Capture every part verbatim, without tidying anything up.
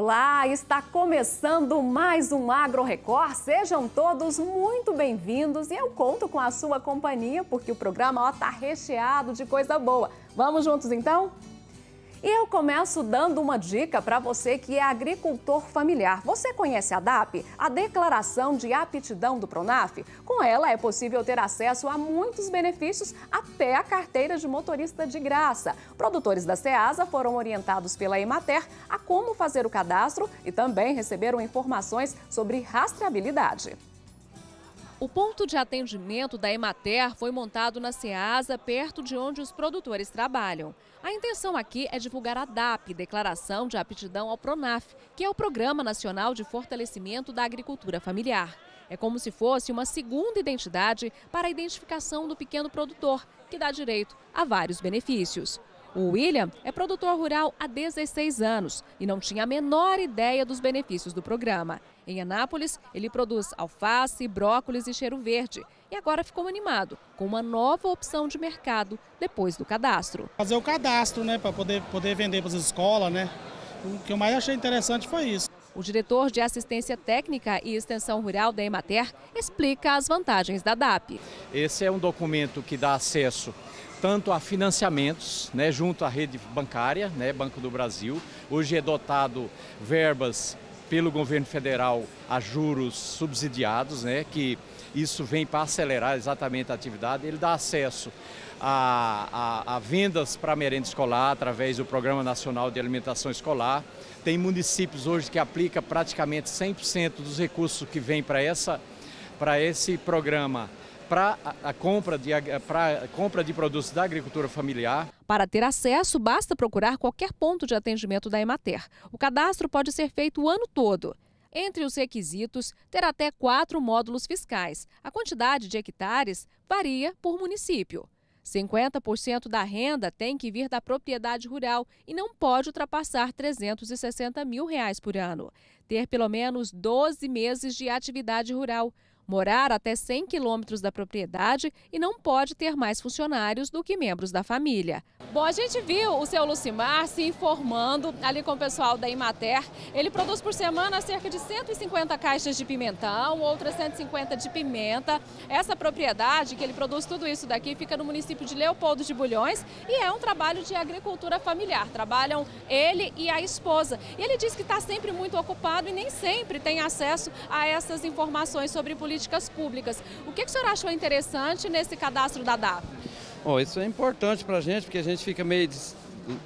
Olá, está começando mais um Agro Record. Sejam todos muito bem-vindos e eu conto com a sua companhia porque o programa está recheado de coisa boa. Vamos juntos então? E eu começo dando uma dica para você que é agricultor familiar. Você conhece a D A P, a Declaração de Aptidão do Pronaf? Com ela é possível ter acesso a muitos benefícios, até a carteira de motorista de graça. Produtores da CEASA foram orientados pela Emater a como fazer o cadastro e também receberam informações sobre rastreabilidade. O ponto de atendimento da Emater foi montado na CEASA, perto de onde os produtores trabalham. A intenção aqui é divulgar a D A P, Declaração de Aptidão ao Pronaf, que é o Programa Nacional de Fortalecimento da Agricultura Familiar. É como se fosse uma segunda identidade para a identificação do pequeno produtor, que dá direito a vários benefícios. O William é produtor rural há dezesseis anos e não tinha a menor ideia dos benefícios do programa. Em Anápolis, ele produz alface, brócolis e cheiro verde. E agora ficou animado com uma nova opção de mercado depois do cadastro. Fazer o cadastro, né, para poder, poder vender para as escolas, né? O que eu mais achei interessante foi isso. O diretor de Assistência Técnica e Extensão Rural da Emater explica as vantagens da D A P. Esse é um documento que dá acesso tanto a financiamentos, né, junto à rede bancária, né, Banco do Brasil. Hoje é dotado verbas pelo governo federal a juros subsidiados, né, que isso vem para acelerar exatamente a atividade. Ele dá acesso a, a, a vendas para merenda escolar através do Programa Nacional de Alimentação Escolar. Tem municípios hoje que aplicam praticamente cem por cento dos recursos que vêm para essa, para esse programa, para a compra de, para a compra de produtos da agricultura familiar. Para ter acesso, basta procurar qualquer ponto de atendimento da Emater. O cadastro pode ser feito o ano todo. Entre os requisitos, ter até quatro módulos fiscais. A quantidade de hectares varia por município. cinquenta por cento da renda tem que vir da propriedade rural e não pode ultrapassar trezentos e sessenta mil reais por ano. Ter pelo menos doze meses de atividade rural. Morar até cem quilômetros da propriedade e não pode ter mais funcionários do que membros da família. Bom, a gente viu o seu Lucimar se informando ali com o pessoal da Emater. Ele produz por semana cerca de cento e cinquenta caixas de pimentão, outras cento e cinquenta de pimenta. Essa propriedade que ele produz tudo isso daqui fica no município de Leopoldo de Bulhões e é um trabalho de agricultura familiar. Trabalham ele e a esposa. E ele diz que está sempre muito ocupado e nem sempre tem acesso a essas informações sobre política. Políticas públicas. O que, que o senhor achou interessante nesse cadastro da D A P? Bom, isso é importante para a gente, porque a gente fica meio,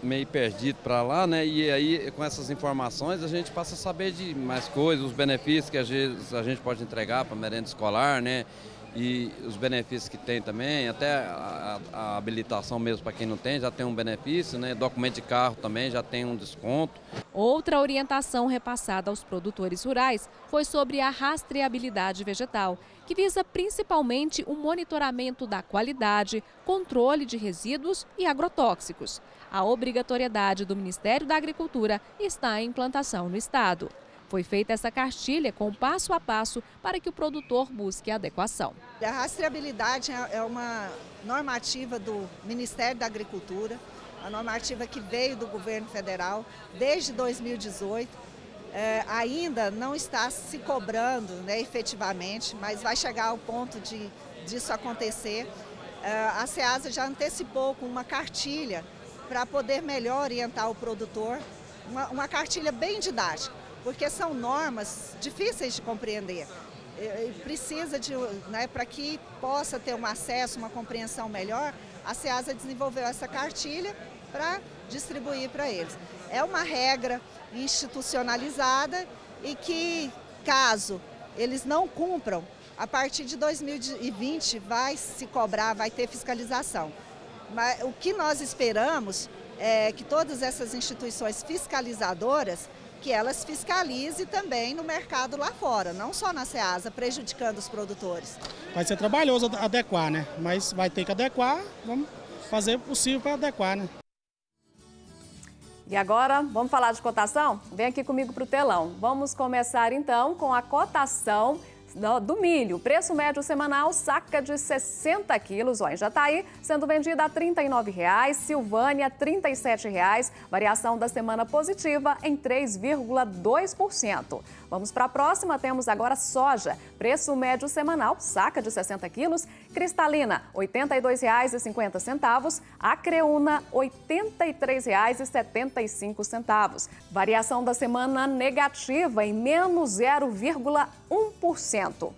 meio perdido para lá, né? E aí, com essas informações, a gente passa a saber de mais coisas, os benefícios que às vezes a gente pode entregar para a merenda escolar, né? E os benefícios que tem também, até a, a habilitação mesmo para quem não tem, já tem um benefício, né? Documento de carro também já tem um desconto. Outra orientação repassada aos produtores rurais foi sobre a rastreabilidade vegetal, que visa principalmente o monitoramento da qualidade, controle de resíduos e agrotóxicos. A obrigatoriedade do Ministério da Agricultura está em implantação no estado. Foi feita essa cartilha com passo a passo para que o produtor busque a adequação. A rastreabilidade é uma normativa do Ministério da Agricultura, a normativa que veio do governo federal desde dois mil e dezoito. É, ainda não está se cobrando, né, efetivamente, mas vai chegar ao ponto de, disso acontecer. É, a CEASA já antecipou com uma cartilha para poder melhor orientar o produtor, uma, uma cartilha bem didática, porque são normas difíceis de compreender. E precisa de, né, para que possa ter um acesso, uma compreensão melhor, a CEASA desenvolveu essa cartilha para distribuir para eles. É uma regra institucionalizada e que, caso eles não cumpram, a partir de dois mil e vinte vai se cobrar, vai ter fiscalização. Mas o que nós esperamos é que todas essas instituições fiscalizadoras que elas fiscalizem também no mercado lá fora, não só na CEASA, prejudicando os produtores. Vai ser trabalhoso adequar, né? Mas vai ter que adequar, vamos fazer o possível para adequar, né? E agora, vamos falar de cotação? Vem aqui comigo para o telão. Vamos começar então com a cotação do, do milho. O preço médio semanal, saca de sessenta quilos, ó, em Jataí, sendo vendida a trinta e nove reais, Silvânia, trinta e sete reais, variação da semana positiva em três vírgula dois por cento. Vamos para a próxima, temos agora soja, preço médio semanal, saca de sessenta quilos, Cristalina, oitenta e dois reais e cinquenta centavos, Acreúna, oitenta e três reais e setenta e cinco centavos. Variação da semana negativa em menos zero vírgula um por cento.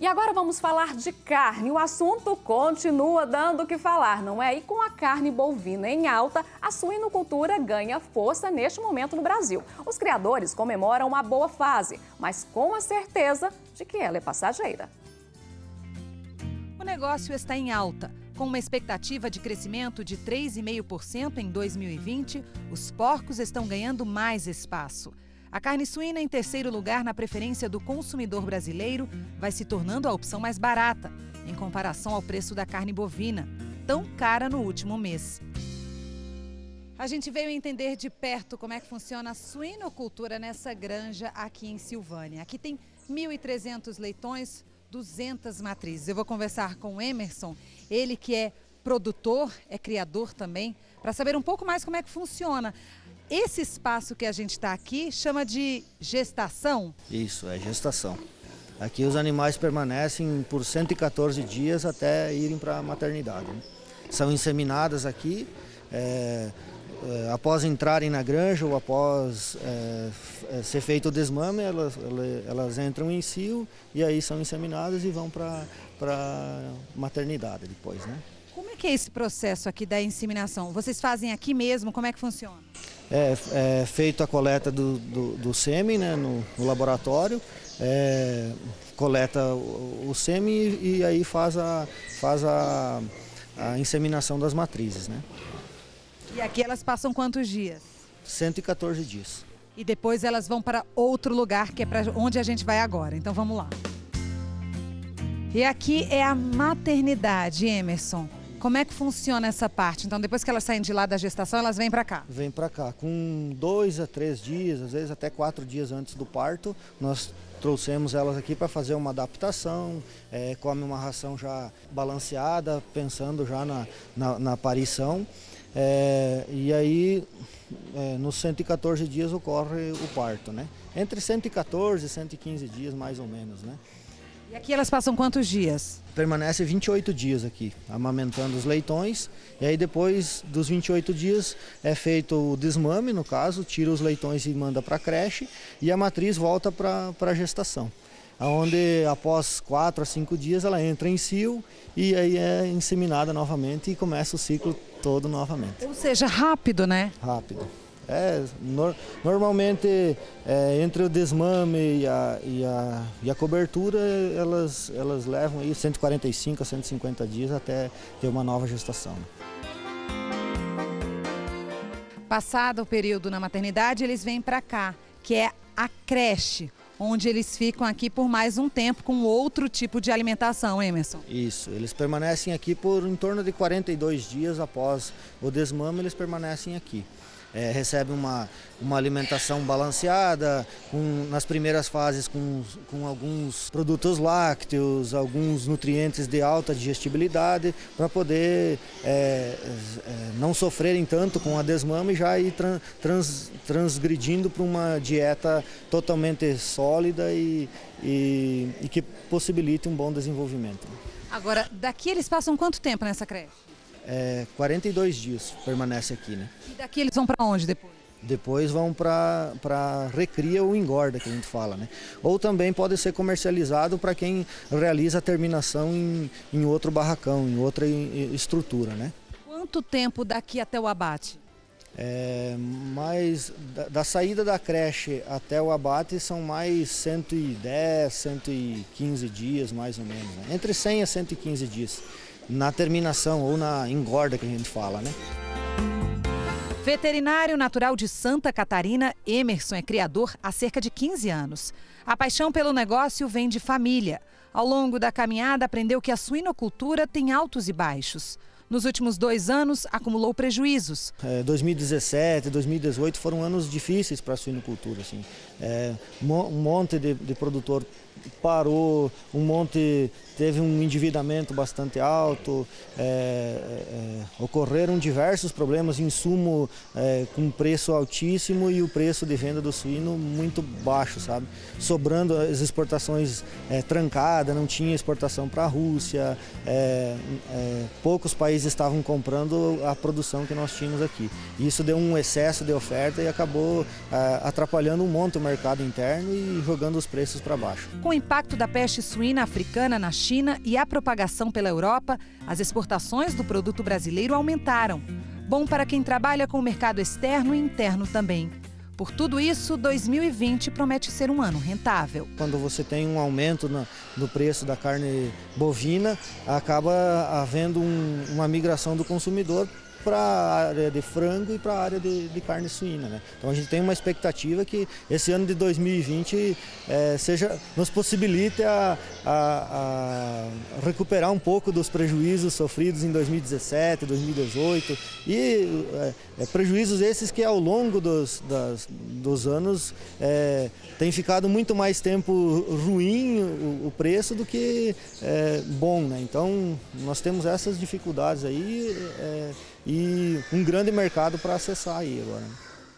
E agora vamos falar de carne. O assunto continua dando o que falar, não é? E com a carne bovina em alta, a suinocultura ganha força neste momento no Brasil. Os criadores comemoram uma boa fase, mas com a certeza de que ela é passageira. O negócio está em alta. Com uma expectativa de crescimento de três vírgula cinco por cento em dois mil e vinte, os porcos estão ganhando mais espaço. A carne suína, em terceiro lugar na preferência do consumidor brasileiro, vai se tornando a opção mais barata, em comparação ao preço da carne bovina, tão cara no último mês. A gente veio entender de perto como é que funciona a suinocultura nessa granja aqui em Silvânia. Aqui tem mil e trezentos leitões, duzentas matrizes. Eu vou conversar com o Emerson, ele que é produtor, é criador também, para saber um pouco mais como é que funciona. Esse espaço que a gente está aqui chama de gestação? Isso, é gestação. Aqui os animais permanecem por cento e quatorze dias até irem para a maternidade, né? São inseminadas aqui, é, é, após entrarem na granja ou após é, ser feito o desmame, elas, elas entram em cio e aí são inseminadas e vão para a maternidade depois, né? Como é que é esse processo aqui da inseminação? Vocês fazem aqui mesmo? Como é que funciona? É, é feito a coleta do, do, do sêmen, né, no, no laboratório, é, coleta o, o sêmen e aí faz, a, faz a, a inseminação das matrizes, né? E aqui elas passam quantos dias? cento e quatorze dias. E depois elas vão para outro lugar, que é para onde a gente vai agora. Então vamos lá. E aqui é a maternidade, Emerson. Como é que funciona essa parte? Então, depois que elas saem de lá da gestação, elas vêm para cá? Vêm para cá. Com dois a três dias, às vezes até quatro dias antes do parto, nós trouxemos elas aqui para fazer uma adaptação, é, come uma ração já balanceada, pensando já na, na, na parição. É, e aí, é, nos cento e quatorze dias ocorre o parto, né? Entre cento e quatorze e cento e quinze dias, mais ou menos, né? E aqui elas passam quantos dias? Permanece vinte e oito dias aqui, amamentando os leitões. E aí depois dos vinte e oito dias é feito o desmame, no caso, tira os leitões e manda para a creche. E a matriz volta para a gestação, onde após quatro a cinco dias ela entra em cio e aí é inseminada novamente e começa o ciclo todo novamente. Ou seja, rápido, né? Rápido. É, no, normalmente, é, entre o desmame e a, e a, e a cobertura, elas, elas levam aí cento e quarenta e cinco a cento e cinquenta dias até ter uma nova gestação. Passado o período na maternidade, eles vêm para cá, que é a creche, onde eles ficam aqui por mais um tempo com outro tipo de alimentação, Emerson? Isso, eles permanecem aqui por em torno de quarenta e dois dias após o desmame, eles permanecem aqui. É, recebe uma, uma alimentação balanceada, com, nas primeiras fases com, com alguns produtos lácteos, alguns nutrientes de alta digestibilidade, para poder é, é, não sofrerem tanto com a desmame e já ir trans, trans, transgredindo para uma dieta totalmente sólida e, e, e que possibilite um bom desenvolvimento. Agora, daqui eles passam quanto tempo nessa creche? É, quarenta e dois dias permanece aqui, né? E daqui eles vão para onde depois? Depois vão para para recria ou engorda, que a gente fala, né? Ou também pode ser comercializado para quem realiza a terminação em, em outro barracão, em outra estrutura, né? Quanto tempo daqui até o abate? É, mas da, da saída da creche até o abate são mais cento e dez, cento e quinze dias, mais ou menos, né? Entre cem a cento e quinze dias. Na terminação ou na engorda que a gente fala, né? Veterinário natural de Santa Catarina, Emerson é criador há cerca de quinze anos. A paixão pelo negócio vem de família. Ao longo da caminhada, aprendeu que a suinocultura tem altos e baixos. Nos últimos dois anos, acumulou prejuízos. É, dois mil e dezessete, dois mil e dezoito foram anos difíceis para a suinocultura. Assim. É, um monte de, de produtor parou, um monte teve um endividamento bastante alto, é, é, ocorreram diversos problemas, insumo é, com preço altíssimo e o preço de venda do suíno muito baixo, sabe? Sobrando as exportações é, trancadas, não tinha exportação para a Rússia, é, é, poucos países estavam comprando a produção que nós tínhamos aqui. Isso deu um excesso de oferta e acabou é, atrapalhando um monte o mercado interno e jogando os preços para baixo. Com o impacto da peste suína africana na China e a propagação pela Europa, as exportações do produto brasileiro aumentaram. Bom para quem trabalha com o mercado externo e interno também. Por tudo isso, dois mil e vinte promete ser um ano rentável. Quando você tem um aumento na, no preço da carne bovina, acaba havendo um, uma migração do consumidor para a área de frango e para a área de, de carne suína, né? Então a gente tem uma expectativa que esse ano de dois mil e vinte é, seja, nos possibilite a, a, a recuperar um pouco dos prejuízos sofridos em dois mil e dezessete, dois mil e dezoito e é, prejuízos esses que ao longo dos, das, dos anos é, tem ficado muito mais tempo ruim o, o preço do que é, bom, né? Então nós temos essas dificuldades aí é, e um grande mercado para acessar aí agora.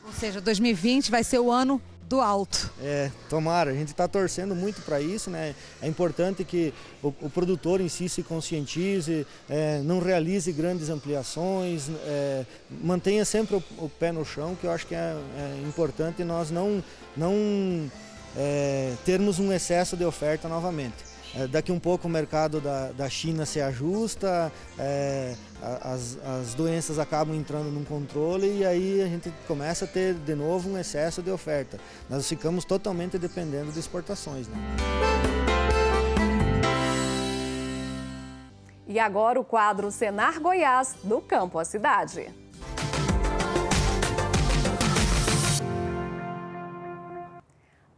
Ou seja, dois mil e vinte vai ser o ano do alto. É, tomara, a gente está torcendo muito para isso, né? É importante que o, o produtor em si se conscientize, é, não realize grandes ampliações, é, mantenha sempre o, o pé no chão, que eu acho que é, é importante nós não, não é, termos um excesso de oferta novamente. Daqui um pouco o mercado da, da China se ajusta, é, as, as doenças acabam entrando num controle e aí a gente começa a ter de novo um excesso de oferta. Nós ficamos totalmente dependendo de exportações, né? E agora o quadro Senar Goiás, do campo à cidade.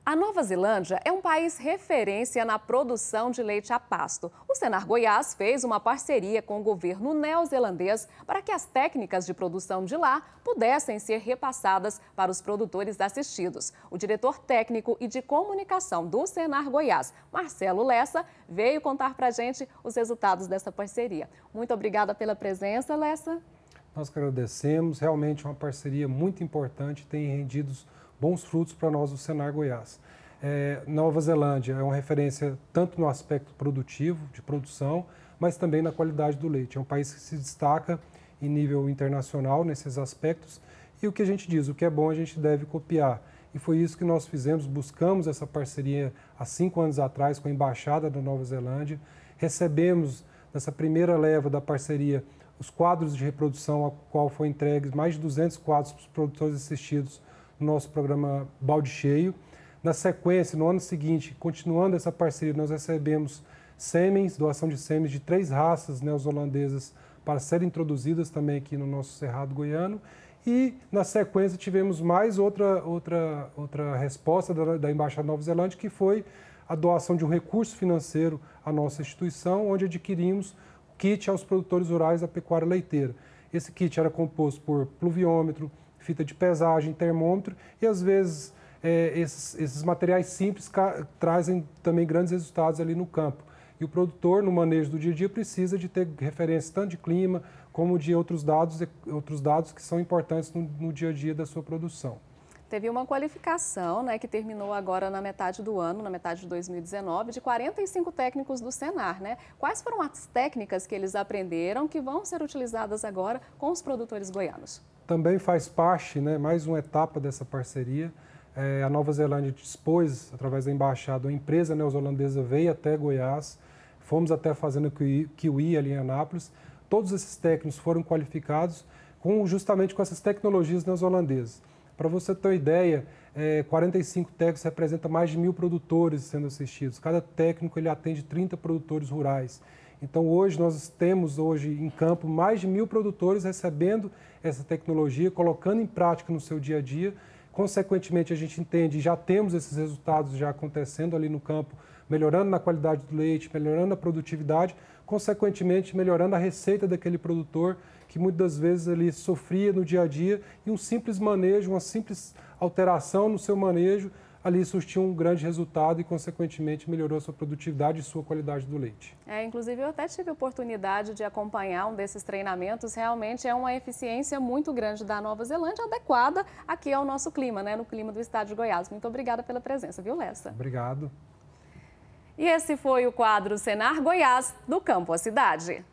A Nova Zelândia é um país referência na produção de leite a pasto. O Senar Goiás fez uma parceria com o governo neozelandês para que as técnicas de produção de lá pudessem ser repassadas para os produtores assistidos. O diretor técnico e de comunicação do Senar Goiás, Marcelo Lessa, veio contar para a gente os resultados dessa parceria. Muito obrigada pela presença, Lessa. Nós agradecemos, realmente uma parceria muito importante, tem rendido bons frutos para nós do Senar Goiás. É, Nova Zelândia é uma referência tanto no aspecto produtivo, de produção, mas também na qualidade do leite. É um país que se destaca em nível internacional nesses aspectos e o que a gente diz, o que é bom a gente deve copiar. E foi isso que nós fizemos, buscamos essa parceria há cinco anos atrás com a Embaixada da Nova Zelândia, recebemos nessa primeira leva da parceria os quadros de reprodução a qual foi entregue mais de duzentos quadros para os produtores assistidos no nosso programa Balde Cheio. Na sequência, no ano seguinte, continuando essa parceria, nós recebemos sêmens, doação de sêmens de três raças neozelandesas para serem introduzidas também aqui no nosso Cerrado Goiano. E, na sequência, tivemos mais outra, outra, outra resposta da, da Embaixada da Nova Zelândia, que foi a doação de um recurso financeiro à nossa instituição, onde adquirimos kit aos produtores rurais da pecuária leiteira. Esse kit era composto por pluviômetro, fita de pesagem, termômetro e, às vezes, é, esses, esses materiais simples trazem também grandes resultados ali no campo. E o produtor, no manejo do dia a dia, precisa de ter referência tanto de clima como de outros dados, outros dados que são importantes no, no dia a dia da sua produção. Teve uma qualificação, né, que terminou agora na metade do ano, na metade de dois mil e dezenove, de quarenta e cinco técnicos do Senar, né? Quais foram as técnicas que eles aprenderam que vão ser utilizadas agora com os produtores goianos? Também faz parte, né, mais uma etapa dessa parceria. É, a Nova Zelândia dispôs, através da embaixada, uma empresa neozelandesa veio até Goiás, fomos até a Fazenda Kiwi, ali em Anápolis. Todos esses técnicos foram qualificados com, justamente com essas tecnologias neozelandesas. Para você ter uma ideia, é, quarenta e cinco técnicos representam mais de mil produtores sendo assistidos. Cada técnico ele atende trinta produtores rurais. Então, hoje, nós temos hoje em campo mais de mil produtores recebendo essa tecnologia, colocando em prática no seu dia a dia, Consequentemente, a gente entende, já temos esses resultados já acontecendo ali no campo, melhorando na qualidade do leite, melhorando a produtividade, consequentemente melhorando a receita daquele produtor que muitas vezes ele sofria no dia a dia, e um simples manejo, uma simples alteração no seu manejo, ali surtiu um grande resultado e, consequentemente, melhorou a sua produtividade e sua qualidade do leite. É, inclusive, eu até tive a oportunidade de acompanhar um desses treinamentos. Realmente é uma eficiência muito grande da Nova Zelândia, adequada aqui ao nosso clima, né? No clima do estado de Goiás. Muito obrigada pela presença, viu, Lessa? Obrigado. E esse foi o quadro Senar Goiás, do campo à cidade.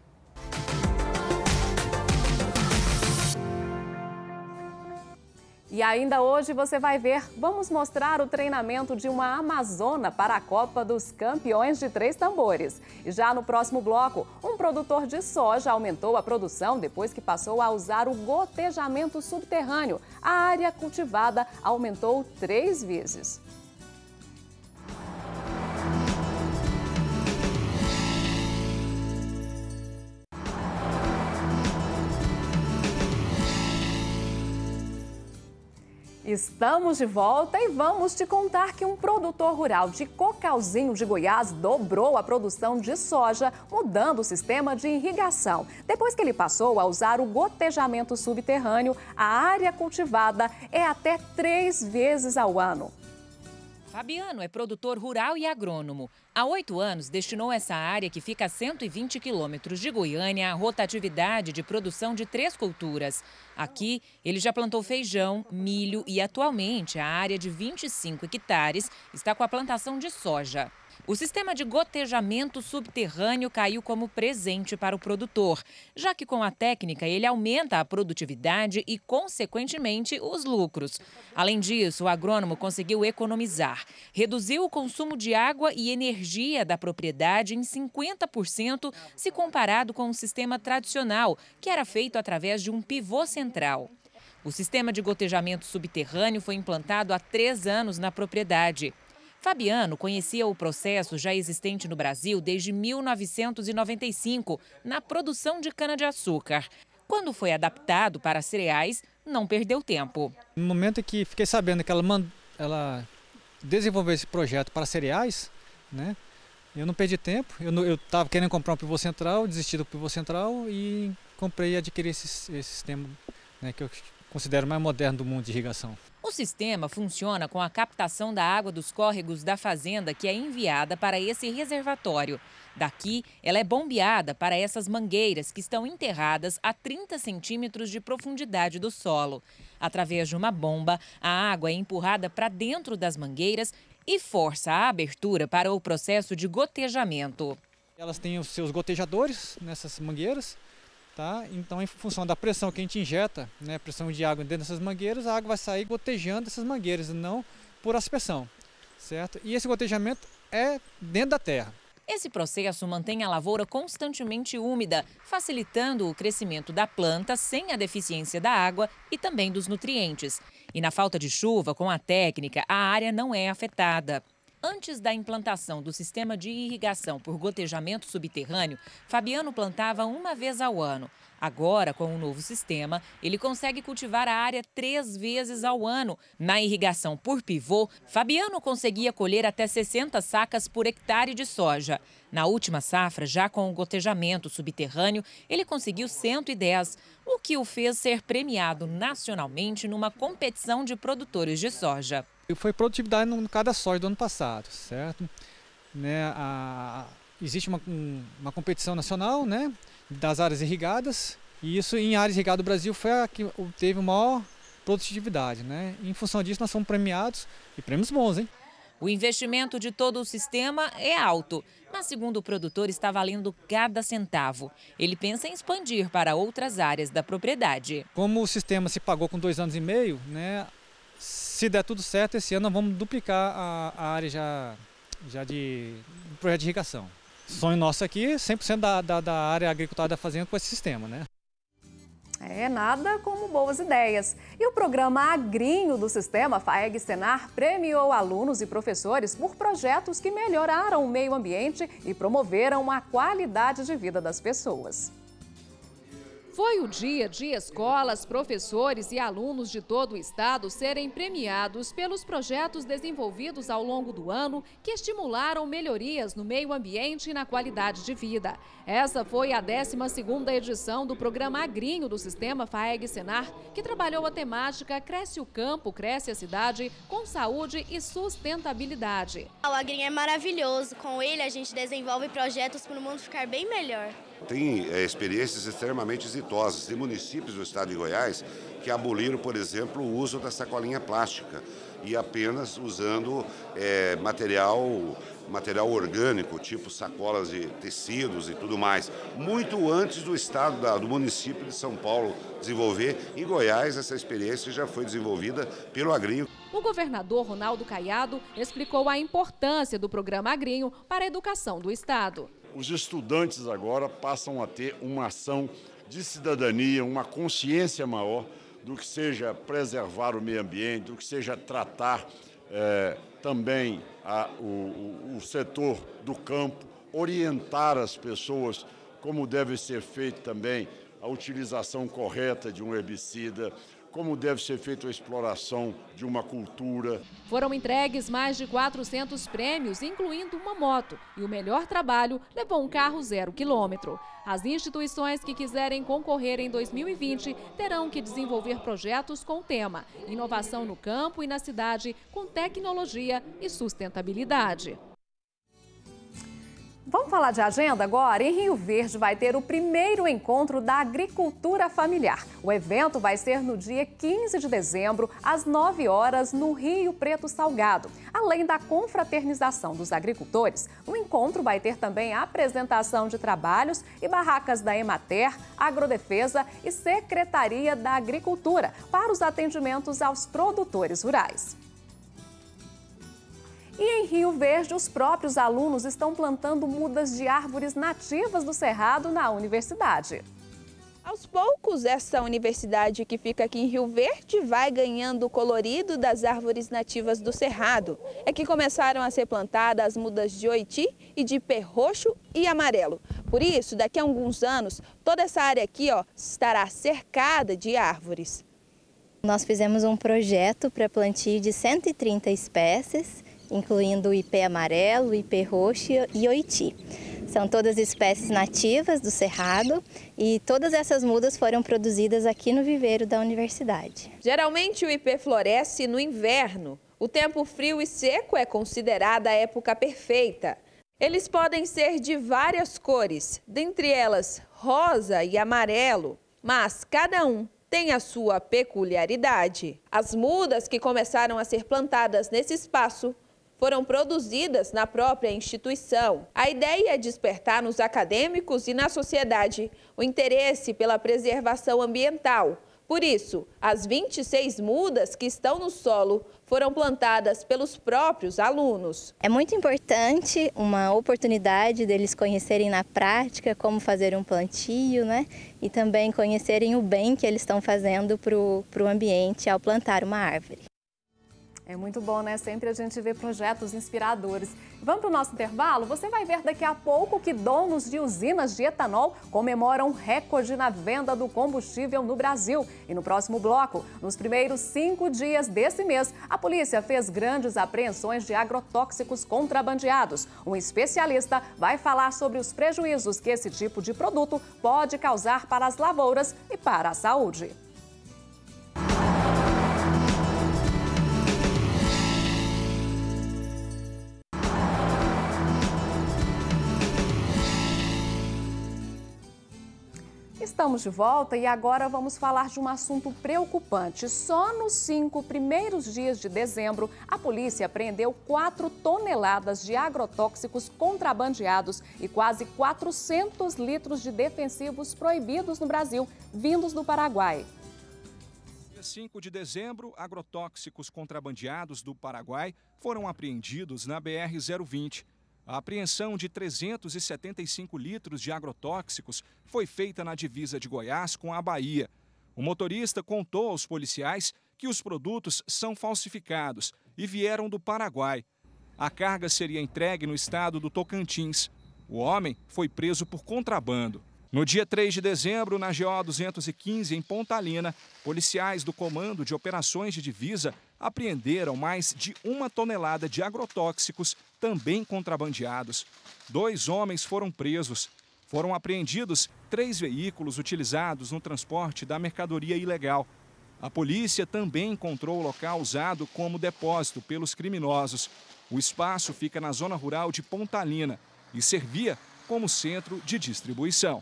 E ainda hoje você vai ver, vamos mostrar o treinamento de uma amazona para a Copa dos Campeões de Três Tambores. E já no próximo bloco, um produtor de soja aumentou a produção depois que passou a usar o gotejamento subterrâneo. A área cultivada aumentou três vezes. Estamos de volta e vamos te contar que um produtor rural de Cocalzinho de Goiás dobrou a produção de soja, mudando o sistema de irrigação. Depois que ele passou a usar o gotejamento subterrâneo, a área cultivada é até três vezes ao ano. Fabiano é produtor rural e agrônomo. Há oito anos, destinou essa área, que fica a cento e vinte quilômetros de Goiânia, à rotatividade de produção de três culturas. Aqui, ele já plantou feijão, milho e, atualmente, a área de vinte e cinco hectares está com a plantação de soja. O sistema de gotejamento subterrâneo caiu como presente para o produtor, já que com a técnica ele aumenta a produtividade e, consequentemente, os lucros. Além disso, o agrônomo conseguiu economizar. Reduziu o consumo de água e energia da propriedade em cinquenta por cento se comparado com o sistema tradicional, que era feito através de um pivô central. O sistema de gotejamento subterrâneo foi implantado há três anos na propriedade. Fabiano conhecia o processo já existente no Brasil desde mil novecentos e noventa e cinco, na produção de cana-de-açúcar. Quando foi adaptado para cereais, não perdeu tempo. No momento em que fiquei sabendo que ela, ela desenvolveu esse projeto para cereais, né, eu não perdi tempo. Eu estava querendo comprar um pivô central, desisti do pivô central e comprei e adquiri esse, esse sistema, né, que eu considero o mais moderno do mundo de irrigação. O sistema funciona com a captação da água dos córregos da fazenda, que é enviada para esse reservatório. Daqui, ela é bombeada para essas mangueiras, que estão enterradas a trinta centímetros de profundidade do solo. Através de uma bomba, a água é empurrada para dentro das mangueiras e força a abertura para o processo de gotejamento. Elas têm os seus gotejadores nessas mangueiras. Tá? Então, em função da pressão que a gente injeta, né, pressão de água dentro dessas mangueiras, a água vai sair gotejando essas mangueiras, não por aspersão, certo? E esse gotejamento é dentro da terra. Esse processo mantém a lavoura constantemente úmida, facilitando o crescimento da planta sem a deficiência da água e também dos nutrientes. E na falta de chuva, com a técnica, a área não é afetada. Antes da implantação do sistema de irrigação por gotejamento subterrâneo, Fabiano plantava uma vez ao ano. Agora, com o novo sistema, ele consegue cultivar a área três vezes ao ano. Na irrigação por pivô, Fabiano conseguia colher até sessenta sacas por hectare de soja. Na última safra, já com o gotejamento subterrâneo, ele conseguiu cento e dez, o que o fez ser premiado nacionalmente numa competição de produtores de soja. Foi produtividade no cada soja do ano passado, certo? Né, a, existe uma, uma competição nacional, né, das áreas irrigadas, e isso em áreas irrigadas do Brasil foi a que teve maior produtividade, né? Em função disso, nós fomos premiados, e prêmios bons, hein? O investimento de todo o sistema é alto, mas segundo o produtor está valendo cada centavo. Ele pensa em expandir para outras áreas da propriedade. Como o sistema se pagou com dois anos e meio, né? Se der tudo certo, esse ano nós vamos duplicar a, a área já, já de projeto de irrigação. Sonho nosso aqui, cem por cento da, da, da área agricultada da fazenda com esse sistema, né? É nada como boas ideias. E o programa Agrinho do Sistema FAEG-Senar premiou alunos e professores por projetos que melhoraram o meio ambiente e promoveram a qualidade de vida das pessoas. Foi o dia de escolas, professores e alunos de todo o estado serem premiados pelos projetos desenvolvidos ao longo do ano que estimularam melhorias no meio ambiente e na qualidade de vida. Essa foi a décima segunda edição do programa Agrinho do Sistema FAEG-Senar, que trabalhou a temática Cresce o Campo, Cresce a Cidade, com saúde e sustentabilidade. O Agrinho é maravilhoso, com ele a gente desenvolve projetos para o mundo ficar bem melhor. Tem é, experiências extremamente exitosas. Tem municípios do estado de Goiás que aboliram, por exemplo, o uso da sacolinha plástica e apenas usando é, material, material orgânico, tipo sacolas de tecidos e tudo mais. Muito antes do estado, da, do município de São Paulo desenvolver, em Goiás essa experiência já foi desenvolvida pelo Agrinho. O governador Ronaldo Caiado explicou a importância do programa Agrinho para a educação do estado. Os estudantes agora passam a ter uma ação de cidadania, uma consciência maior do que seja preservar o meio ambiente, do que seja tratar eh, também a, o, o setor do campo, orientar as pessoas como deve ser feita também a utilização correta de um herbicida, como deve ser feita a exploração de uma cultura. Foram entregues mais de quatrocentos prêmios, incluindo uma moto, e o melhor trabalho levou um carro zero quilômetro. As instituições que quiserem concorrer em dois mil e vinte terão que desenvolver projetos com o tema Inovação no Campo e na Cidade, com Tecnologia e Sustentabilidade. Vamos falar de agenda agora? Em Rio Verde vai ter o primeiro encontro da agricultura familiar. O evento vai ser no dia quinze de dezembro, às nove horas, no Rio Preto Salgado. Além da confraternização dos agricultores, o encontro vai ter também a apresentação de trabalhos e barracas da Emater, Agrodefesa e Secretaria da Agricultura para os atendimentos aos produtores rurais. E em Rio Verde, os próprios alunos estão plantando mudas de árvores nativas do Cerrado na universidade. Aos poucos, essa universidade que fica aqui em Rio Verde vai ganhando o colorido das árvores nativas do Cerrado. É que começaram a ser plantadas as mudas de oiti e de pé roxo e amarelo. Por isso, daqui a alguns anos, toda essa área aqui ó, estará cercada de árvores. Nós fizemos um projeto para plantio de cento e trinta espécies, incluindo o ipê amarelo, o ipê roxo e oiti. São todas espécies nativas do Cerrado e todas essas mudas foram produzidas aqui no viveiro da universidade. Geralmente o ipê floresce no inverno. O tempo frio e seco é considerada a época perfeita. Eles podem ser de várias cores, dentre elas rosa e amarelo, mas cada um tem a sua peculiaridade. As mudas que começaram a ser plantadas nesse espaço foram produzidas na própria instituição. A ideia é despertar nos acadêmicos e na sociedade o interesse pela preservação ambiental. Por isso, as vinte e seis mudas que estão no solo foram plantadas pelos próprios alunos. É muito importante uma oportunidade deles conhecerem na prática como fazer um plantio, né? E também conhecerem o bem que eles estão fazendo para o ambiente ao plantar uma árvore. É muito bom, né? Sempre a gente vê projetos inspiradores. Vamos para o nosso intervalo? Você vai ver daqui a pouco que donos de usinas de etanol comemoram recorde na venda do combustível no Brasil. E no próximo bloco, nos primeiros cinco dias desse mês, a polícia fez grandes apreensões de agrotóxicos contrabandeados. Um especialista vai falar sobre os prejuízos que esse tipo de produto pode causar para as lavouras e para a saúde. Estamos de volta e agora vamos falar de um assunto preocupante. Só nos cinco primeiros dias de dezembro, a polícia apreendeu quatro toneladas de agrotóxicos contrabandeados e quase quatrocentos litros de defensivos proibidos no Brasil, vindos do Paraguai. Dia cinco de dezembro, agrotóxicos contrabandeados do Paraguai foram apreendidos na B R zero vinte. A apreensão de trezentos e setenta e cinco litros de agrotóxicos foi feita na divisa de Goiás com a Bahia. O motorista contou aos policiais que os produtos são falsificados e vieram do Paraguai. A carga seria entregue no estado do Tocantins. O homem foi preso por contrabando. No dia três de dezembro, na G O duzentos e quinze, em Pontalina, policiais do Comando de Operações de Divisa apreenderam mais de uma tonelada de agrotóxicos, também contrabandeados. Dois homens foram presos. Foram apreendidos três veículos utilizados no transporte da mercadoria ilegal. A polícia também encontrou o local usado como depósito pelos criminosos. O espaço fica na zona rural de Pontalina e servia como centro de distribuição.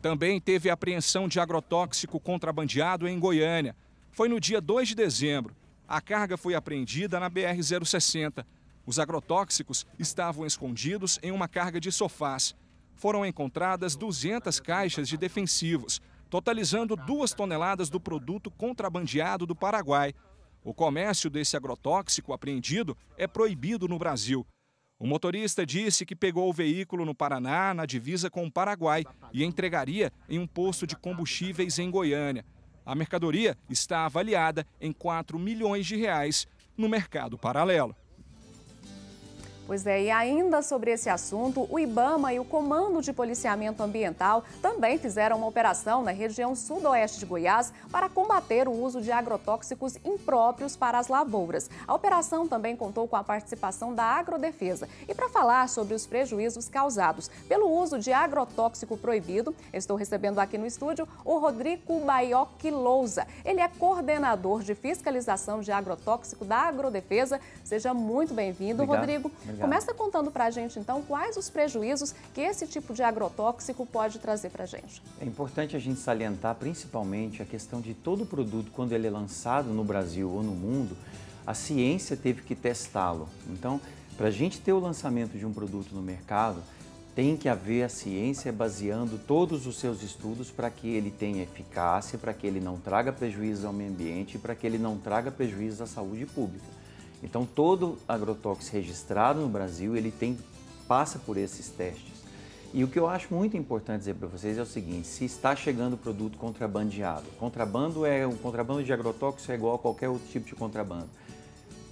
Também teve apreensão de agrotóxico contrabandeado em Goiânia. Foi no dia dois de dezembro. A carga foi apreendida na B R zero sessenta. Os agrotóxicos estavam escondidos em uma carga de sofás. Foram encontradas duzentas caixas de defensivos, totalizando duas toneladas do produto contrabandeado do Paraguai. O comércio desse agrotóxico apreendido é proibido no Brasil. O motorista disse que pegou o veículo no Paraná, na divisa com o Paraguai, e entregaria em um posto de combustíveis em Goiânia. A mercadoria está avaliada em quatro milhões de reais no mercado paralelo. Pois é, e ainda sobre esse assunto, o IBAMA e o Comando de Policiamento Ambiental também fizeram uma operação na região sudoeste de Goiás para combater o uso de agrotóxicos impróprios para as lavouras. A operação também contou com a participação da Agrodefesa. E para falar sobre os prejuízos causados pelo uso de agrotóxico proibido, estou recebendo aqui no estúdio o Rodrigo Baiocchi Lousa. Ele é coordenador de fiscalização de agrotóxico da Agrodefesa. Seja muito bem-vindo, Rodrigo. Começa contando para a gente, então, quais os prejuízos que esse tipo de agrotóxico pode trazer para a gente. É importante a gente salientar, principalmente, a questão de todo produto, quando ele é lançado no Brasil ou no mundo, a ciência teve que testá-lo. Então, para a gente ter o lançamento de um produto no mercado, tem que haver a ciência baseando todos os seus estudos para que ele tenha eficácia, para que ele não traga prejuízo ao meio ambiente e para que ele não traga prejuízo à saúde pública. Então, todo agrotóxico registrado no Brasil, ele tem, passa por esses testes. E o que eu acho muito importante dizer para vocês é o seguinte: se está chegando produto contrabandeado, contrabando é, o contrabando de agrotóxico é igual a qualquer outro tipo de contrabando.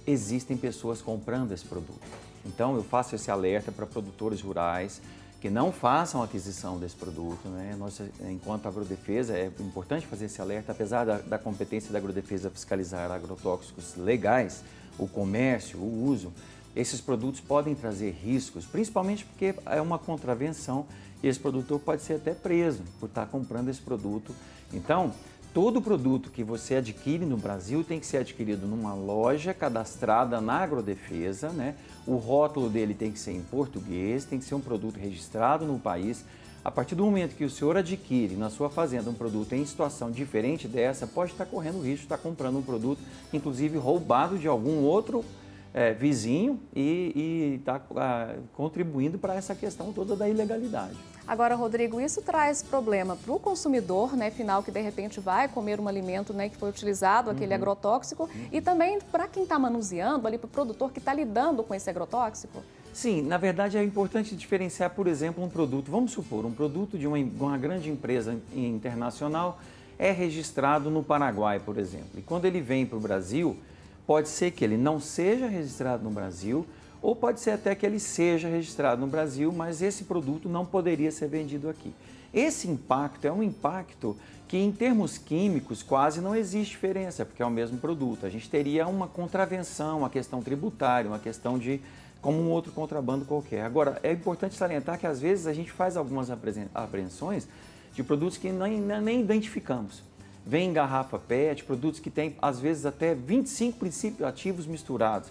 Existem pessoas comprando esse produto. Então, eu faço esse alerta para produtores rurais que não façam aquisição desse produto, né? Nós, enquanto Agrodefesa, é importante fazer esse alerta, apesar da, da competência da Agrodefesa fiscalizar agrotóxicos legais, o comércio, o uso, esses produtos podem trazer riscos, principalmente porque é uma contravenção e esse produtor pode ser até preso por estar comprando esse produto. Então, todo produto que você adquire no Brasil tem que ser adquirido numa loja cadastrada na Agrodefesa, né? O rótulo dele tem que ser em português, tem que ser um produto registrado no país. A partir do momento que o senhor adquire na sua fazenda um produto em situação diferente dessa, pode estar correndo o risco de estar comprando um produto, inclusive roubado de algum outro é, vizinho e estar tá, uh, contribuindo para essa questão toda da ilegalidade. Agora, Rodrigo, isso traz problema para o consumidor, né, final, que de repente vai comer um alimento, né, que foi utilizado, aquele uhum. agrotóxico, uhum. e também para quem está manuseando, ali, para o produtor que está lidando com esse agrotóxico? Sim, na verdade é importante diferenciar, por exemplo, um produto, vamos supor, um produto de uma, uma grande empresa internacional é registrado no Paraguai, por exemplo. E quando ele vem para o Brasil, pode ser que ele não seja registrado no Brasil, ou pode ser até que ele seja registrado no Brasil, mas esse produto não poderia ser vendido aqui. Esse impacto é um impacto que, em termos químicos, quase não existe diferença, porque é o mesmo produto. A gente teria uma contravenção, uma questão tributária, uma questão de como um outro contrabando qualquer. Agora, é importante salientar que, às vezes, a gente faz algumas apreensões de produtos que nem, nem identificamos. Vem em garrafa PET, produtos que têm, às vezes, até vinte e cinco princípios ativos misturados.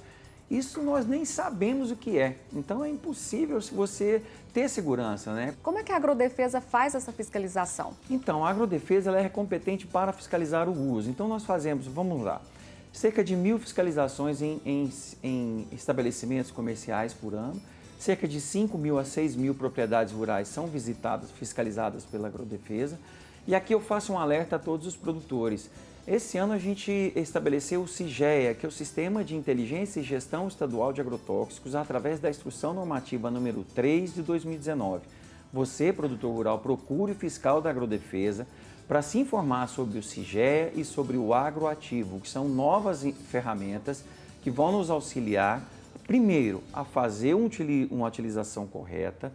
Isso nós nem sabemos o que é, então é impossível você ter segurança, né? Como é que a Agrodefesa faz essa fiscalização? Então, a Agrodefesa ela é competente para fiscalizar o uso, então nós fazemos, vamos lá, cerca de mil fiscalizações em, em, em estabelecimentos comerciais por ano, cerca de cinco mil a seis mil propriedades rurais são visitadas, fiscalizadas pela Agrodefesa, e aqui eu faço um alerta a todos os produtores. Esse ano a gente estabeleceu o SIGEA, que é o Sistema de Inteligência e Gestão Estadual de Agrotóxicos, através da Instrução Normativa número três de dois mil e dezenove. Você, produtor rural, procure o fiscal da Agrodefesa para se informar sobre o SIGEA e sobre o agroativo, que são novas ferramentas que vão nos auxiliar, primeiro, a fazer uma utilização correta,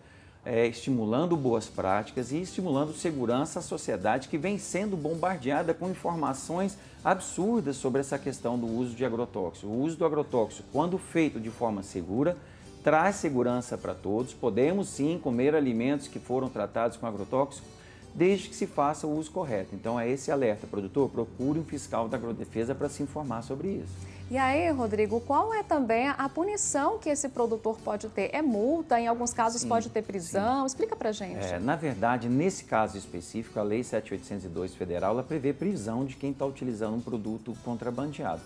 é, estimulando boas práticas e estimulando segurança à sociedade que vem sendo bombardeada com informações absurdas sobre essa questão do uso de agrotóxico. O uso do agrotóxico, quando feito de forma segura, traz segurança para todos. Podemos sim comer alimentos que foram tratados com agrotóxico, desde que se faça o uso correto. Então é esse alerta, produtor, procure um fiscal da Agrodefesa para se informar sobre isso. E aí, Rodrigo, qual é também a punição que esse produtor pode ter? É multa, em alguns casos sim, pode ter prisão? Sim. Explica pra gente. É, na verdade, nesse caso específico, a Lei sete mil oitocentos e dois federal ela prevê prisão de quem está utilizando um produto contrabandeado.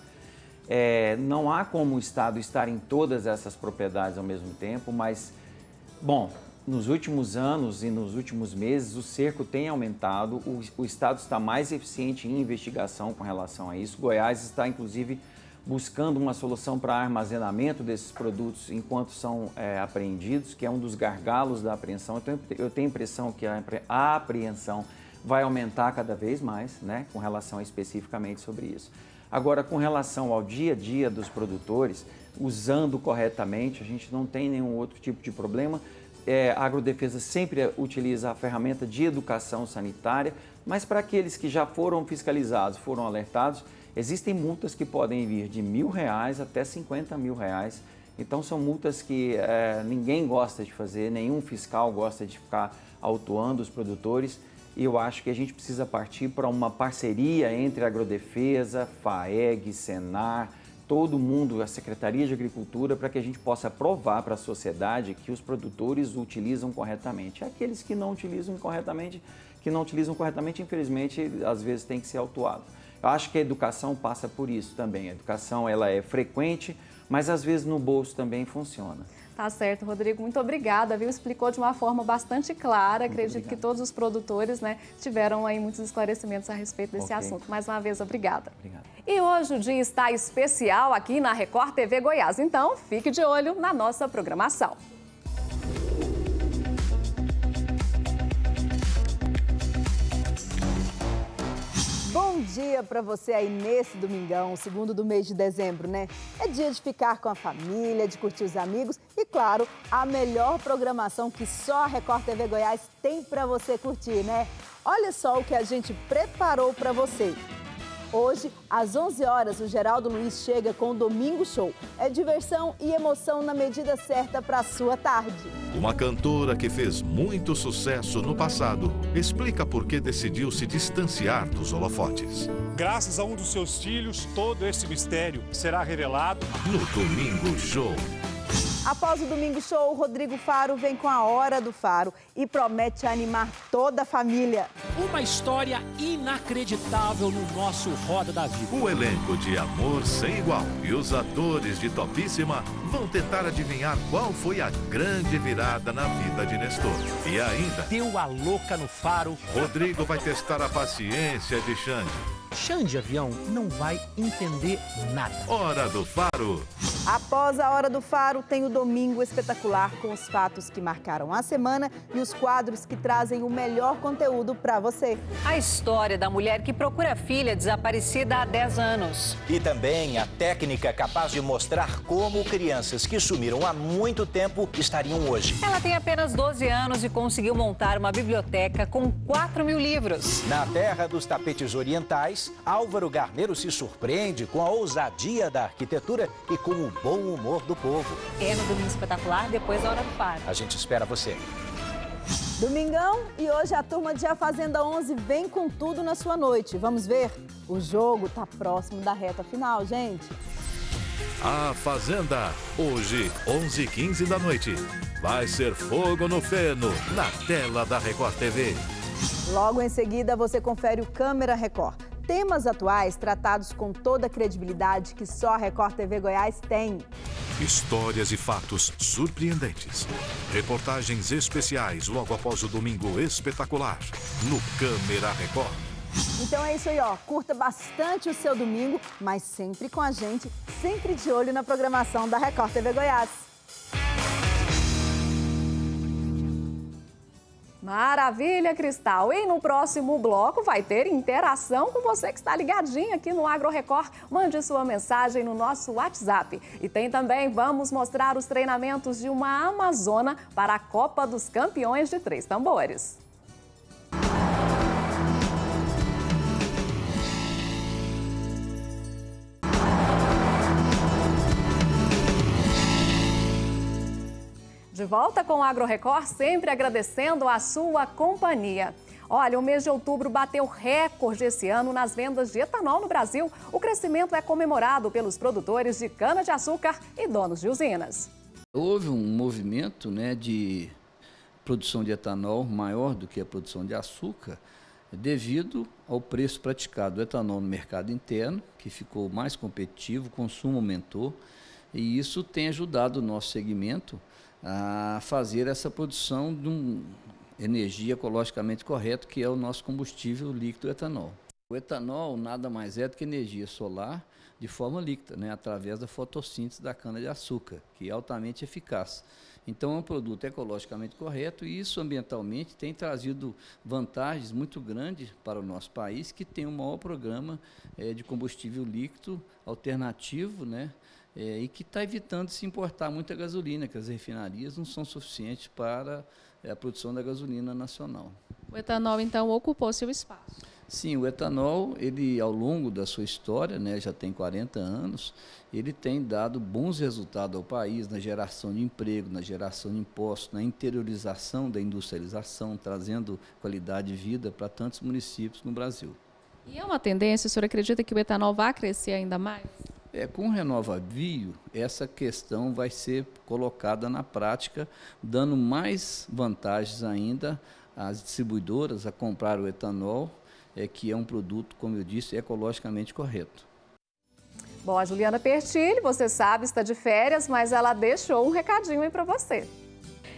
É, não há como o Estado estar em todas essas propriedades ao mesmo tempo, mas, bom, nos últimos anos e nos últimos meses o cerco tem aumentado, o, o Estado está mais eficiente em investigação com relação a isso. Goiás está, inclusive, buscando uma solução para armazenamento desses produtos enquanto são é, apreendidos, que é um dos gargalos da apreensão. Então, eu tenho a impressão que a, a apreensão vai aumentar cada vez mais, né, com relação a, especificamente sobre isso. Agora, com relação ao dia a dia dos produtores, usando corretamente, a gente não tem nenhum outro tipo de problema. É, a Agrodefesa sempre utiliza a ferramenta de educação sanitária, mas para aqueles que já foram fiscalizados, foram alertados, existem multas que podem vir de mil reais até cinquenta mil reais. Então são multas que é, ninguém gosta de fazer, nenhum fiscal gosta de ficar autuando os produtores. E eu acho que a gente precisa partir para uma parceria entre a Agrodefesa, FAEG, Senar, todo mundo, a Secretaria de Agricultura, para que a gente possa provar para a sociedade que os produtores utilizam corretamente. Aqueles que não utilizam corretamente, que não utilizam corretamente, infelizmente, às vezes tem que ser autuado. Eu acho que a educação passa por isso também. A educação ela é frequente, mas às vezes no bolso também funciona. Tá certo, Rodrigo. Muito obrigada, viu? Explicou de uma forma bastante clara. Muito Acredito obrigado. que todos os produtores, né, tiveram aí muitos esclarecimentos a respeito desse okay. assunto. Mais uma vez, obrigada. Obrigado. E hoje o dia está especial aqui na Record T V Goiás. Então, fique de olho na nossa programação. Bom dia para você aí nesse domingão, segundo do mês de dezembro, né? É dia de ficar com a família, de curtir os amigos e, claro, a melhor programação que só a Record T V Goiás tem para você curtir, né? Olha só o que a gente preparou para você. Hoje, às onze horas, o Geraldo Luiz chega com o Domingo Show. É diversão e emoção na medida certa para a sua tarde. Uma cantora que fez muito sucesso no passado explica por que decidiu se distanciar dos holofotes. Graças a um dos seus filhos, todo esse mistério será revelado no Domingo Show. Após o Domingo Show, o Rodrigo Faro vem com a Hora do Faro e promete animar toda a família. Uma história inacreditável no nosso Roda da Vida. O elenco de Amor Sem Igual e os atores de Topíssima vão tentar adivinhar qual foi a grande virada na vida de Nestor. E ainda... deu a louca no Faro. Rodrigo vai testar a paciência de Xande. Xande Avião não vai entender nada. Hora do Faro. Após a Hora do Faro, tem o Domingo Espetacular com os fatos que marcaram a semana e os quadros que trazem o melhor conteúdo para você. A história da mulher que procura a filha desaparecida há dez anos. E também a técnica capaz de mostrar como crianças que sumiram há muito tempo estariam hoje. Ela tem apenas doze anos e conseguiu montar uma biblioteca com quatro mil livros. Na terra dos tapetes orientais, Álvaro Garneiro se surpreende com a ousadia da arquitetura e com o bom humor do povo. É no Domingo Espetacular, depois da Hora do Faro. A gente espera você. Domingão, e hoje a turma de A Fazenda onze vem com tudo na sua noite. Vamos ver? O jogo tá próximo da reta final, gente. A Fazenda, hoje, onze e quinze da noite. Vai ser fogo no feno, na tela da Record T V. Logo em seguida, você confere o Câmera Record. Temas atuais tratados com toda a credibilidade que só a Record T V Goiás tem. Histórias e fatos surpreendentes. Reportagens especiais logo após o Domingo Espetacular, no Câmera Record. Então é isso aí, ó. Curta bastante o seu domingo, mas sempre com a gente, sempre de olho na programação da Record T V Goiás. Maravilha, Cristal! E no próximo bloco vai ter interação com você que está ligadinho aqui no Agro Record. Mande sua mensagem no nosso WhatsApp. E tem também, vamos mostrar os treinamentos de uma amazona para a Copa dos Campeões de Três Tambores. De volta com o Agro Record, sempre agradecendo a sua companhia. Olha, o mês de outubro bateu recorde esse ano nas vendas de etanol no Brasil. O crescimento é comemorado pelos produtores de cana-de-açúcar e donos de usinas. Houve um movimento, né, de produção de etanol maior do que a produção de açúcar, devido ao preço praticado do etanol no mercado interno, que ficou mais competitivo, o consumo aumentou, e isso tem ajudado o nosso segmento a fazer essa produção de uma energia ecologicamente correta, que é o nosso combustível líquido etanol. O etanol nada mais é do que energia solar de forma líquida, né, através da fotossíntese da cana-de-açúcar, que é altamente eficaz. Então é um produto ecologicamente correto e isso ambientalmente tem trazido vantagens muito grandes para o nosso país, que tem o maior programa é, de combustível líquido alternativo, né, É, e que está evitando se importar muita gasolina, que as refinarias não são suficientes para a produção da gasolina nacional. O etanol, então, ocupou seu espaço? Sim, o etanol, ele, ao longo da sua história, né, já tem quarenta anos, ele tem dado bons resultados ao país na geração de emprego, na geração de impostos, na interiorização da industrialização, trazendo qualidade de vida para tantos municípios no Brasil. E é uma tendência, o senhor acredita que o etanol vai crescer ainda mais? É, com o RenovaBio, essa questão vai ser colocada na prática, dando mais vantagens ainda às distribuidoras a comprar o etanol, é, que é um produto, como eu disse, ecologicamente correto. Bom, a Juliana Pertilho, você sabe, está de férias, mas ela deixou um recadinho aí para você.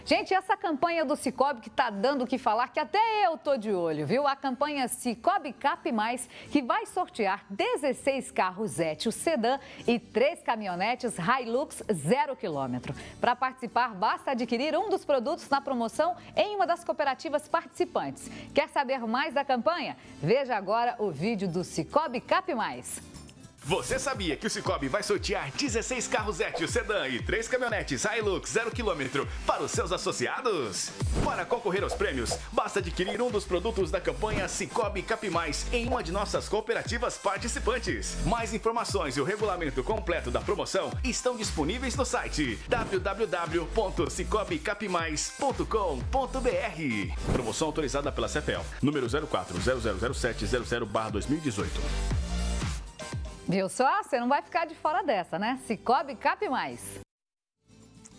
Gente, essa campanha do Sicoob que está dando o que falar, que até eu tô de olho, viu? A campanha Sicoob CapMais, que vai sortear dezesseis carros Etios sedã e três caminhonetes Hilux zero quilômetro. Para participar, basta adquirir um dos produtos na promoção em uma das cooperativas participantes. Quer saber mais da campanha? Veja agora o vídeo do Sicoob CapMais. Você sabia que o Sicoob vai sortear dezesseis carros Etios sedã e três caminhonetes Hilux zero quilômetro para os seus associados? Para concorrer aos prêmios, basta adquirir um dos produtos da campanha Sicoob CapMais em uma de nossas cooperativas participantes. Mais informações e o regulamento completo da promoção estão disponíveis no site w w w ponto sicoob capmais ponto com ponto b r. Promoção autorizada pela C F E L, número zero quatro zero zero sete zero zero barra dois mil e dezoito. Viu só? Você não vai ficar de fora dessa, né? Sicoob CapMais.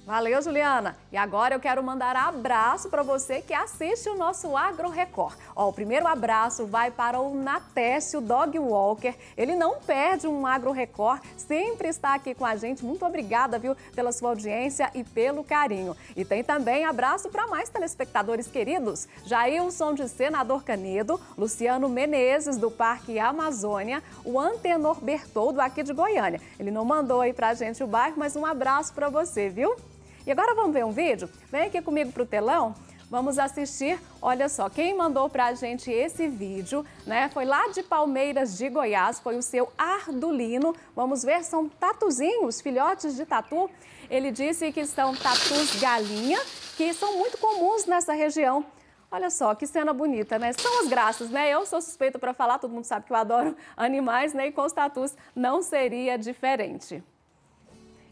Valeu, Juliana. E agora eu quero mandar abraço para você que assiste o nosso Agro Record. Ó, o primeiro abraço vai para o Natécio Dog Walker. Ele não perde um Agro Record, sempre está aqui com a gente. Muito obrigada, viu, pela sua audiência e pelo carinho. E tem também abraço para mais telespectadores queridos. Jailson de Senador Canedo, Luciano Menezes do Parque Amazônia, o Antenor Bertoldo aqui de Goiânia. Ele não mandou aí pra gente o bairro, mas um abraço para você, viu? E agora vamos ver um vídeo? Vem aqui comigo para o telão, vamos assistir. Olha só, quem mandou para a gente esse vídeo, né, foi lá de Palmeiras de Goiás, foi o seu Ardulino. Vamos ver, são tatuzinhos, filhotes de tatu. Ele disse que são tatus galinha, que são muito comuns nessa região. Olha só, que cena bonita, né? São as graças, né? Eu sou suspeita para falar, todo mundo sabe que eu adoro animais, né? E com os tatus não seria diferente.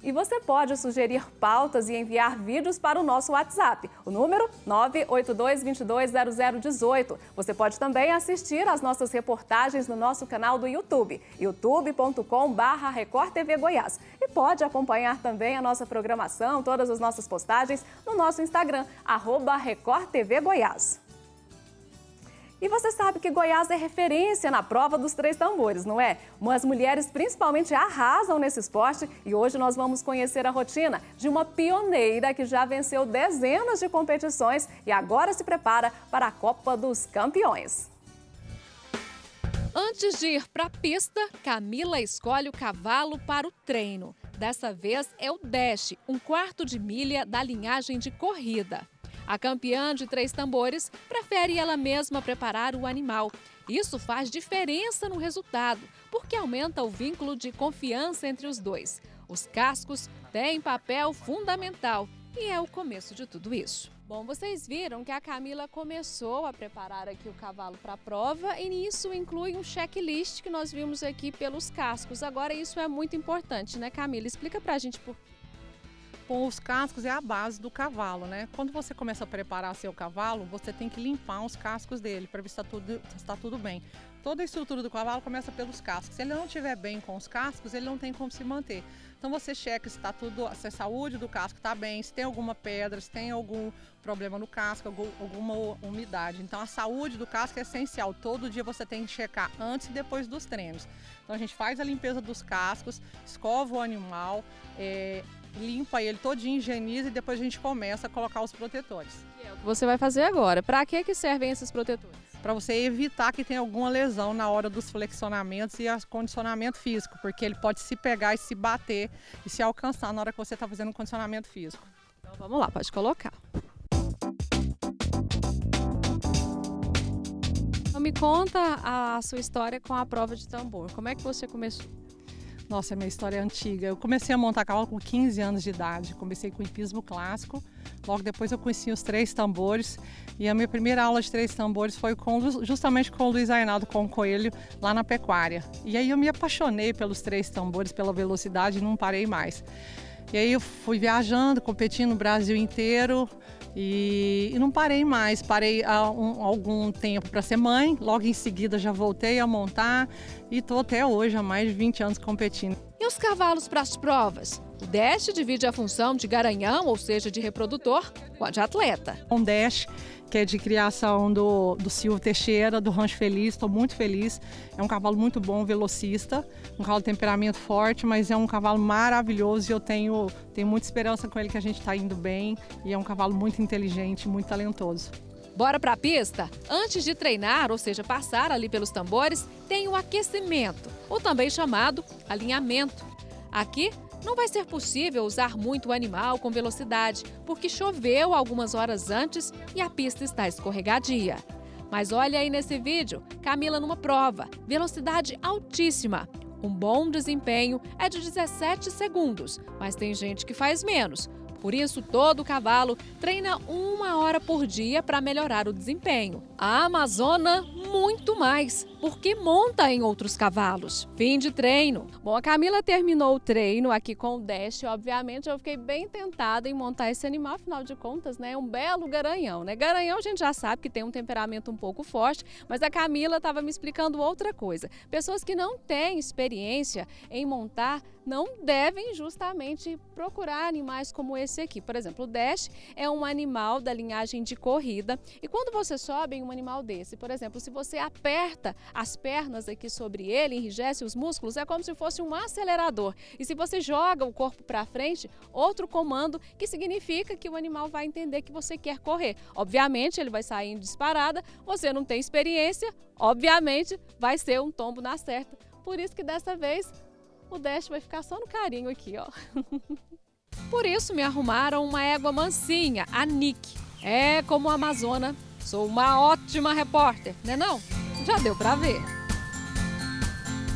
E você pode sugerir pautas e enviar vídeos para o nosso WhatsApp. O número nove oito dois, dois dois, zero zero um oito. Você pode também assistir às nossas reportagens no nosso canal do YouTube, youtube ponto com barra Record T V Goiás. E pode acompanhar também a nossa programação, todas as nossas postagens no nosso Instagram, arroba Record T V Goiás. E você sabe que Goiás é referência na prova dos três tambores, não é? Mas mulheres principalmente arrasam nesse esporte e hoje nós vamos conhecer a rotina de uma pioneira que já venceu dezenas de competições e agora se prepara para a Copa dos Campeões. Antes de ir para a pista, Camila escolhe o cavalo para o treino. Dessa vez é o Dash, um quarto de milha da linhagem de corrida. A campeã de três tambores prefere ela mesma preparar o animal. Isso faz diferença no resultado, porque aumenta o vínculo de confiança entre os dois. Os cascos têm papel fundamental e é o começo de tudo isso. Bom, vocês viram que a Camila começou a preparar aqui o cavalo para a prova e nisso inclui um checklist que nós vimos aqui pelos cascos. Agora isso é muito importante, né, Camila? Explica para a gente por quê. Bom, os cascos é a base do cavalo, né? Quando você começa a preparar seu cavalo, você tem que limpar os cascos dele para ver se está tudo, tá tudo bem. Toda a estrutura do cavalo começa pelos cascos. Se ele não estiver bem com os cascos, ele não tem como se manter. Então você checa se, tá tudo, se a saúde do casco está bem, se tem alguma pedra, se tem algum problema no casco, alguma umidade. Então a saúde do casco é essencial. Todo dia você tem que checar antes e depois dos treinos. Então a gente faz a limpeza dos cascos, escova o animal, é... limpa ele todinho, higieniza e depois a gente começa a colocar os protetores. E é o que você vai fazer agora. Para que que servem esses protetores? Para você evitar que tenha alguma lesão na hora dos flexionamentos e condicionamento físico, porque ele pode se pegar e se bater e se alcançar na hora que você está fazendo o condicionamento físico. Então vamos lá, pode colocar. Então, me conta a sua história com a prova de tambor. Como é que você começou? Nossa, a minha história é antiga. Eu comecei a montar cavalo com quinze anos de idade. Comecei com hipismo clássico. Logo depois eu conheci os três tambores. E a minha primeira aula de três tambores foi com, justamente com o Luiz Ainaldo, com o Coelho, lá na pecuária. E aí eu me apaixonei pelos três tambores, pela velocidade e não parei mais. E aí eu fui viajando, competindo no Brasil inteiro e, e não parei mais. Parei há um, algum tempo para ser mãe, logo em seguida já voltei a montar e estou até hoje há mais de vinte anos competindo. E os cavalos para as provas? O Dash divide a função de garanhão, ou seja, de reprodutor, com a de atleta. Um Dash, que é de criação do, do Silvio Teixeira, do Rancho Feliz, estou muito feliz. É um cavalo muito bom, velocista, um cavalo de temperamento forte, mas é um cavalo maravilhoso e eu tenho, tenho muita esperança com ele que a gente está indo bem. E é um cavalo muito inteligente, muito talentoso. Bora para a pista? Antes de treinar, ou seja, passar ali pelos tambores, tem o aquecimento, ou também chamado alinhamento. Aqui não vai ser possível usar muito o animal com velocidade, porque choveu algumas horas antes e a pista está escorregadia. Mas olha aí nesse vídeo, Camila numa prova, velocidade altíssima. Um bom desempenho é de dezessete segundos, mas tem gente que faz menos. Por isso, todo cavalo treina uma hora por dia para melhorar o desempenho. A Amazona, muito mais, porque monta em outros cavalos. Fim de treino. Bom, a Camila terminou o treino aqui com o Dash. Obviamente, eu fiquei bem tentada em montar esse animal. Afinal de contas, né, é um belo garanhão, né? Garanhão a gente já sabe que tem um temperamento um pouco forte, mas a Camila estava me explicando outra coisa. Pessoas que não têm experiência em montar não devem justamente procurar animais como esse aqui. Por exemplo, o Dash é um animal da linhagem de corrida e quando você sobe em um animal desse, por exemplo, se você aperta as pernas aqui sobre ele, enrijece os músculos, é como se fosse um acelerador. E se você joga o corpo para frente, outro comando que significa que o animal vai entender que você quer correr. Obviamente, ele vai sair em disparada, você não tem experiência, obviamente, vai ser um tombo na certa. Por isso que dessa vez o Dash vai ficar só no carinho aqui, ó. Por isso me arrumaram uma égua mansinha, a Nick. É como a Amazona, sou uma ótima repórter, né não? Já deu pra ver.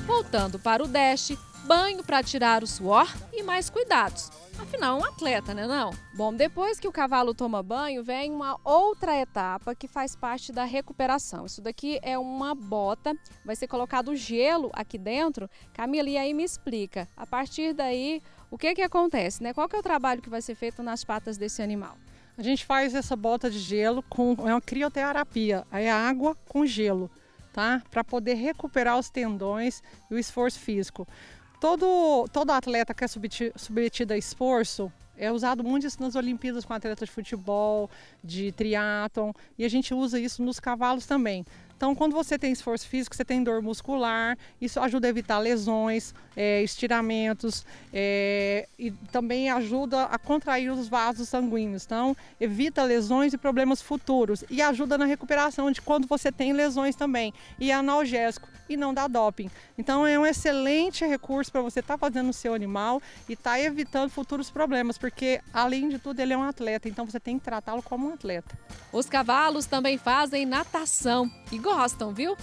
Voltando para o Dash, banho para tirar o suor e mais cuidados. Afinal, é um atleta, né não? Bom, depois que o cavalo toma banho, vem uma outra etapa que faz parte da recuperação. Isso daqui é uma bota, vai ser colocado gelo aqui dentro. Camila, e aí me explica, a partir daí, o que que acontece, né? Qual que é o trabalho que vai ser feito nas patas desse animal? A gente faz essa bota de gelo com é uma crioterapia, é água com gelo, tá? Para poder recuperar os tendões e o esforço físico. Todo, todo atleta que é submetido a esforço é usado muito isso nas Olimpíadas com atletas de futebol, de triatlon, e a gente usa isso nos cavalos também. Então, quando você tem esforço físico, você tem dor muscular, isso ajuda a evitar lesões, é, estiramentos, é, e também ajuda a contrair os vasos sanguíneos. Então, evita lesões e problemas futuros e ajuda na recuperação de quando você tem lesões também. E é analgésico e não dá doping. Então, é um excelente recurso para você estar tá fazendo o seu animal e estar tá evitando futuros problemas, porque, além de tudo, ele é um atleta, então você tem que tratá-lo como um atleta. Os cavalos também fazem natação e gostam, viu?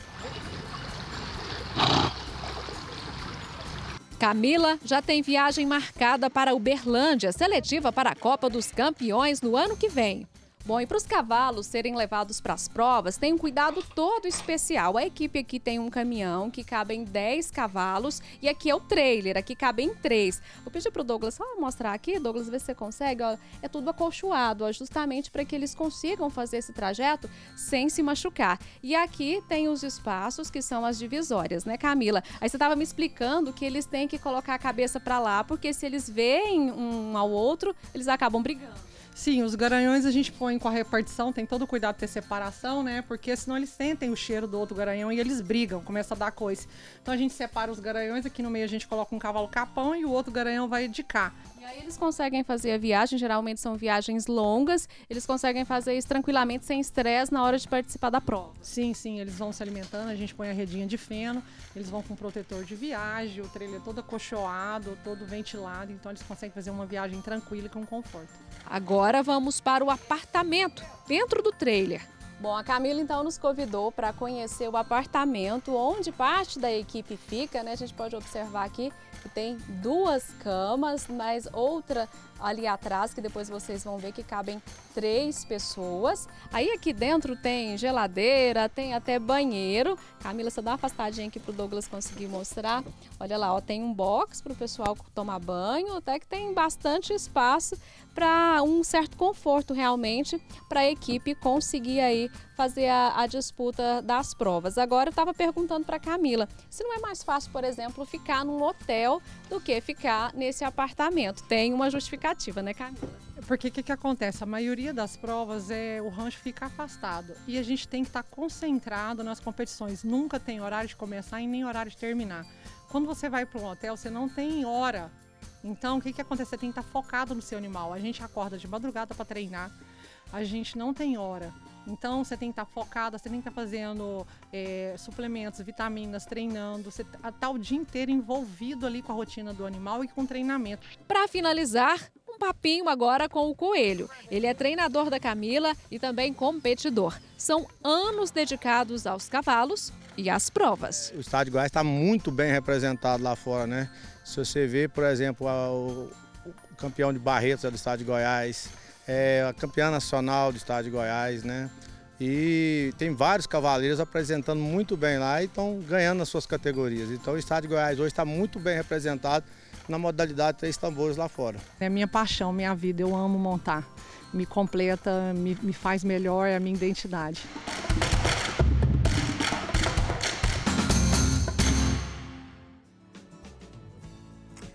Camila já tem viagem marcada para Uberlândia, seletiva para a Copa dos Campeões no ano que vem. Bom, e para os cavalos serem levados para as provas, tem um cuidado todo especial. A equipe aqui tem um caminhão que cabem dez cavalos e aqui é o trailer, aqui cabem três. Vou pedir para o Douglas só mostrar aqui, Douglas, ver se você consegue. Ó, é tudo acolchoado, ó, justamente para que eles consigam fazer esse trajeto sem se machucar. E aqui tem os espaços que são as divisórias, né, Camila? Aí você estava me explicando que eles têm que colocar a cabeça para lá, porque se eles veem um ao outro, eles acabam brigando. Sim, os garanhões a gente põe com a repartição, tem todo o cuidado de ter separação, né? Porque senão eles sentem o cheiro do outro garanhão e eles brigam, começa a dar coice. Então a gente separa os garanhões, aqui no meio a gente coloca um cavalo capão e o outro garanhão vai de cá. E aí eles conseguem fazer a viagem, geralmente são viagens longas, eles conseguem fazer isso tranquilamente, sem estresse, na hora de participar da prova. Sim, sim, eles vão se alimentando, a gente põe a redinha de feno, eles vão com protetor de viagem, o trailer é todo acolchoado, todo ventilado, então eles conseguem fazer uma viagem tranquila e com conforto. Agora Agora vamos para o apartamento, dentro do trailer. Bom, a Camila então nos convidou para conhecer o apartamento onde parte da equipe fica, né? A gente pode observar aqui que tem duas camas, mas outra ali atrás, que depois vocês vão ver que cabem três pessoas. Aí aqui dentro tem geladeira, tem até banheiro. Camila, só dá uma afastadinha aqui para o Douglas conseguir mostrar. Olha lá, ó, tem um box para o pessoal tomar banho, até que tem bastante espaço para um certo conforto realmente para a equipe conseguir aí fazer a, a disputa das provas. Agora eu estava perguntando para a Camila se não é mais fácil, por exemplo, ficar num hotel do que ficar nesse apartamento. Tem uma justificativa, né, Camila? Porque o que, que acontece? A maioria das provas é o rancho fica afastado e a gente tem que estar concentrado nas competições. Nunca tem horário de começar e nem horário de terminar. Quando você vai para um hotel, você não tem hora. Então, o que, que acontece? Você tem que estar focado no seu animal. A gente acorda de madrugada para treinar, a gente não tem hora. Então, você tem que estar focada, você tem que estar fazendo é, suplementos, vitaminas, treinando. Você está o dia inteiro envolvido ali com a rotina do animal e com o treinamento. Para finalizar, um papinho agora com o Coelho. Ele é treinador da Camila e também competidor. São anos dedicados aos cavalos e às provas. O estado de Goiás está muito bem representado lá fora, né? Se você vê, por exemplo, o campeão de Barretos é do estado de Goiás, é a campeã nacional do estado de Goiás, né? E tem vários cavaleiros apresentando muito bem lá e estão ganhando nas suas categorias. Então o estado de Goiás hoje está muito bem representado na modalidade três tambores lá fora. É minha paixão, minha vida, eu amo montar. Me completa, me, me faz melhor, é a minha identidade.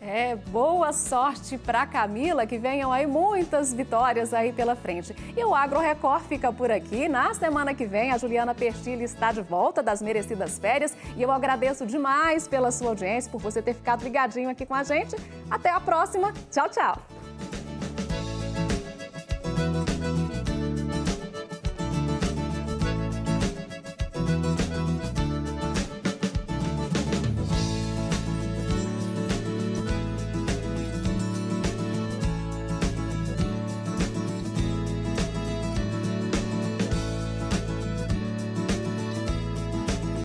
É, boa sorte para Camila, que venham aí muitas vitórias aí pela frente. E o Agro Record fica por aqui. Na semana que vem, a Juliana Pertilho está de volta das merecidas férias. E eu agradeço demais pela sua audiência, por você ter ficado ligadinho aqui com a gente. Até a próxima. Tchau, tchau.